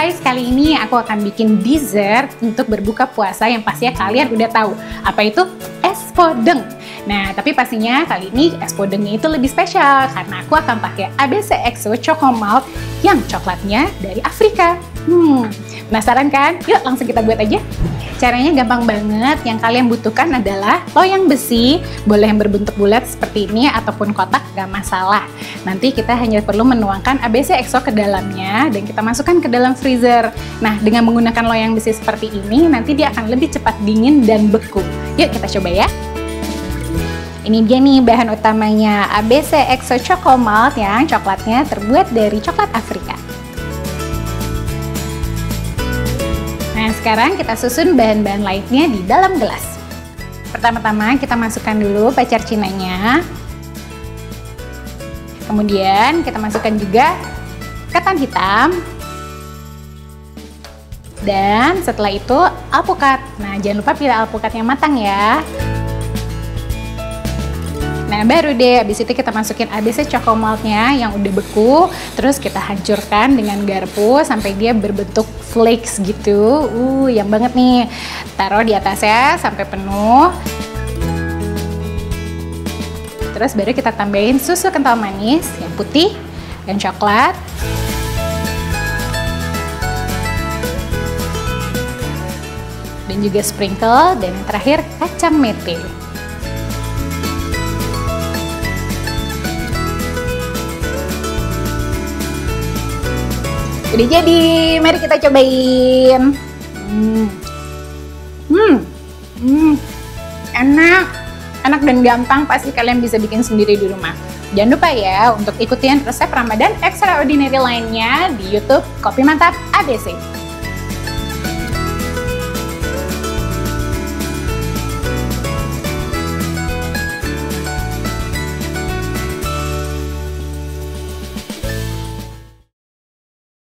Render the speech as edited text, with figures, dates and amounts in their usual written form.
guys, kali ini aku akan bikin dessert untuk berbuka puasa yang pastinya kalian udah tahu. Apa itu? Es podeng. Nah, tapi pastinya kali ini es podengnya itu lebih spesial karena aku akan pakai ABC EXO Chocomalt yang coklatnya dari Afrika. Penasaran kan? Yuk langsung kita buat aja. Caranya gampang banget, yang kalian butuhkan adalah loyang besi, boleh yang berbentuk bulat seperti ini ataupun kotak, gak masalah. Nanti kita hanya perlu menuangkan ABC EXO ke dalamnya dan kita masukkan ke dalam freezer. Nah, dengan menggunakan loyang besi seperti ini, nanti dia akan lebih cepat dingin dan beku. Yuk kita coba ya. Ini dia nih bahan utamanya, ABC EXO Chocomalt yang coklatnya terbuat dari coklat Afrika. Nah, sekarang kita susun bahan-bahan lainnya di dalam gelas. Pertama-tama kita masukkan dulu pacar cinanya. Kemudian kita masukkan juga ketan hitam. Dan setelah itu alpukat. Nah, jangan lupa pilih alpukat yang matang ya. Nah, baru deh abis itu kita masukin ABC Chocomaltnya yang udah beku. Terus kita hancurkan dengan garpu sampai dia berbentuk flakes gitu, yang banget nih. Taruh di atasnya sampai penuh. Terus baru kita tambahin susu kental manis yang putih dan coklat. Dan juga sprinkle dan yang terakhir kacang mete. Udah jadi, mari kita cobain. Enak, enak dan gampang, pasti kalian bisa bikin sendiri di rumah. Jangan lupa ya untuk ikutin resep Ramadan extraordinary lainnya di YouTube Kopi Mantap ABC.